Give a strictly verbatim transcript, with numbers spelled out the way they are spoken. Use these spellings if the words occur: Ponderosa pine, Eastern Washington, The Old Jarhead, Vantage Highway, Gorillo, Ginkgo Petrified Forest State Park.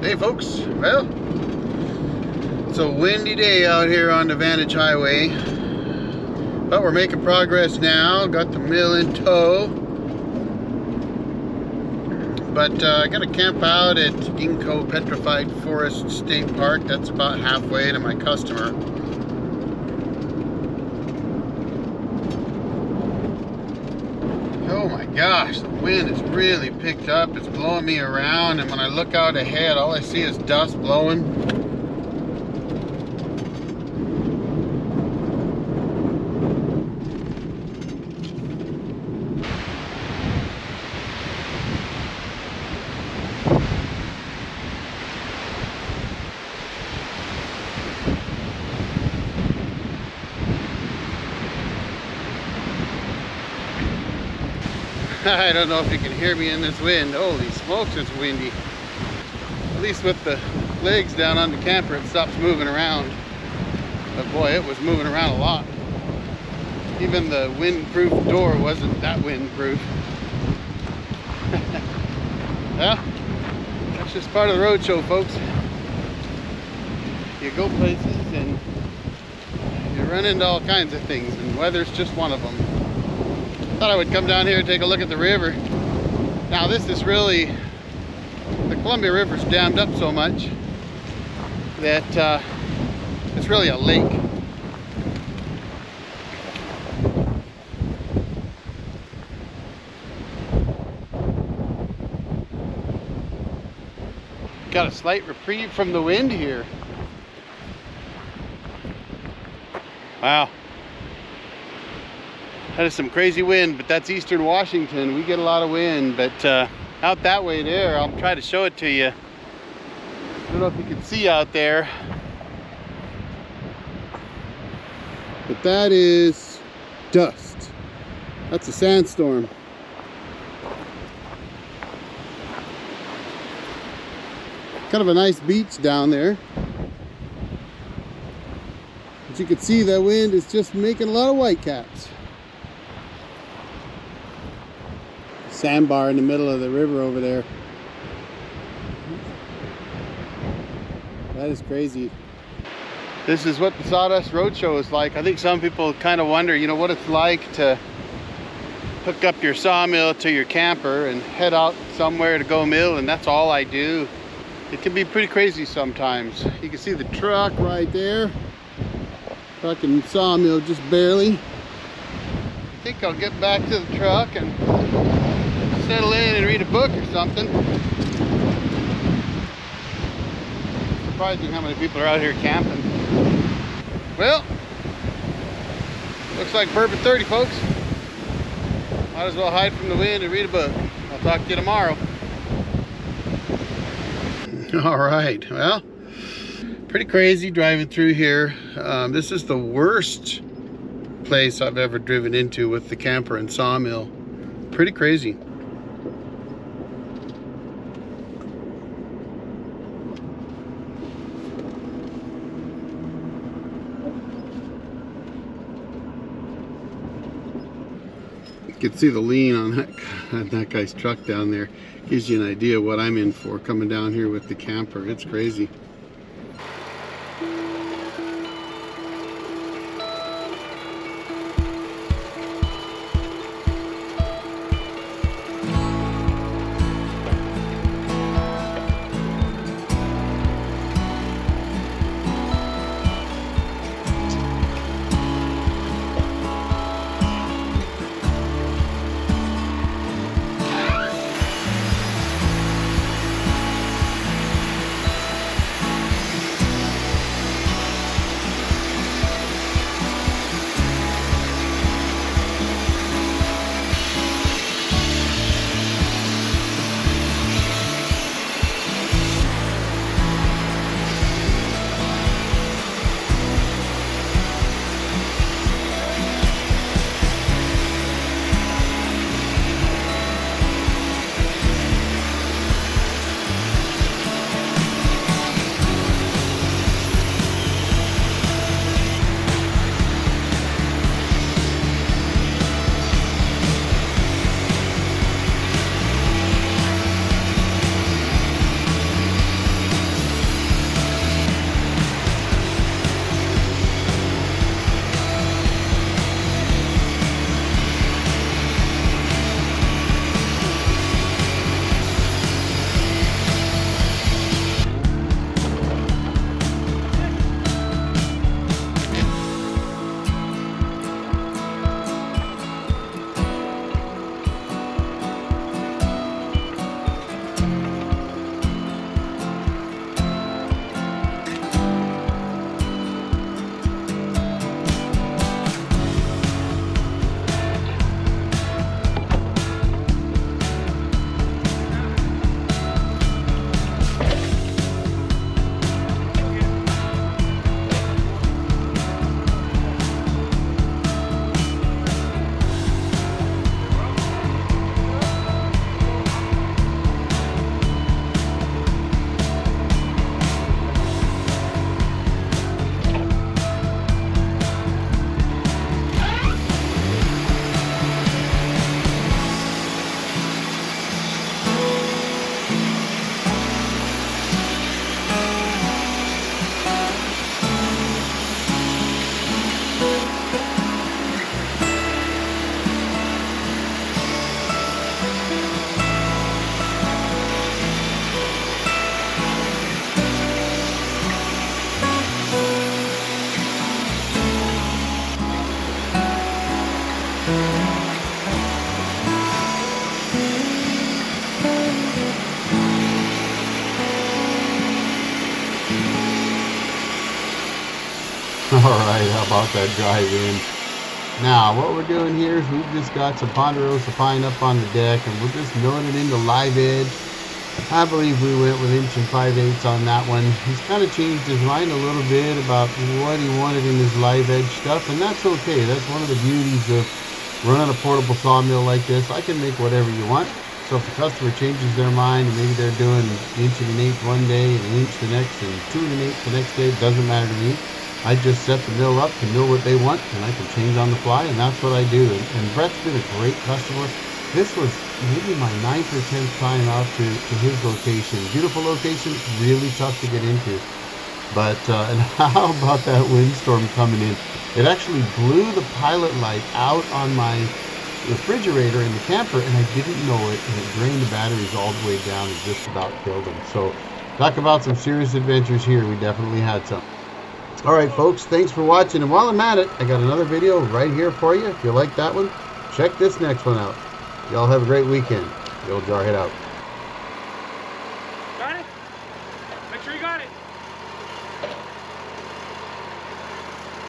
Hey folks, well, it's a windy day out here on the Vantage Highway, but we're making progress now. Got the mill in tow, but uh, I got to camp out at Ginkgo Petrified Forest State Park. That's about halfway to my customer. Oh my gosh, the wind has really picked up. It's blowing me around, and when I look out ahead, all I see is dust blowing. I don't know if you can hear me in this wind. Holy smokes, it's windy. At least with the legs down on the camper, it stops moving around. But boy, it was moving around a lot. Even the windproof door wasn't that windproof. Well, that's just part of the road show, folks. You go places and you run into all kinds of things, and weather's just one of them. Thought I would come down here and take a look at the river. Now this is really, the Columbia River's dammed up so much that uh, it's really a lake. Got a slight reprieve from the wind here. Wow. That is some crazy wind, but that's Eastern Washington. We get a lot of wind, but uh, out that way there, I'll try to show it to you. I don't know if you can see out there. But that is dust. That's a sandstorm. Kind of a nice beach down there. As you can see, that wind is just making a lot of whitecaps. Sandbar in the middle of the river over there. That is crazy. This is what the Sawdust Roadshow is like. I think some people kind of wonder, you know, what it's like to hook up your sawmill to your camper and head out somewhere to go mill, and that's all I do. It can be pretty crazy sometimes. You can see the truck right there. Truck and sawmill just barely. I think I'll get back to the truck and settle in and read a book or something. Surprising how many people are out here camping. Well, looks like Bourbon thirty, folks. Might as well hide from the wind and read a book. I'll talk to you tomorrow. All right, well, pretty crazy driving through here. Um, this is the worst place I've ever driven into with the camper and sawmill. Pretty crazy. You can see the lean on that, on that guy's truck down there. Gives you an idea what I'm in for coming down here with the camper. It's crazy. Alright, how about that drive in? Now, what we're doing here is we've just got some Ponderosa pine up on the deck, and we're just milling it into live edge. I believe we went with inch and five eighths on that one. He's kind of changed his mind a little bit about what he wanted in his live edge stuff, and that's okay. That's one of the beauties of running a portable sawmill like this. I can make whatever you want. So if the customer changes their mind, and maybe they're doing an inch and an eighth one day, and an inch the next, and two and an eighth the next day, it doesn't matter to me. I just set the mill up to mill what they want, and I can change on the fly, and that's what I do. And, and Brett's been a great customer. This was maybe my ninth or tenth time out to, to his location. Beautiful location, really tough to get into. But, uh, and how about that windstorm coming in? It actually blew the pilot light out on my refrigerator in the camper, and I didn't know it, and it drained the batteries all the way down and just about killed them. So, talk about some serious adventures here. We definitely had some. Alright folks, thanks for watching, and while I'm at it, I got another video right here for you. If you like that one, check this next one out. Y'all have a great weekend. The Old Jarhead out. Got it? Make sure you got it.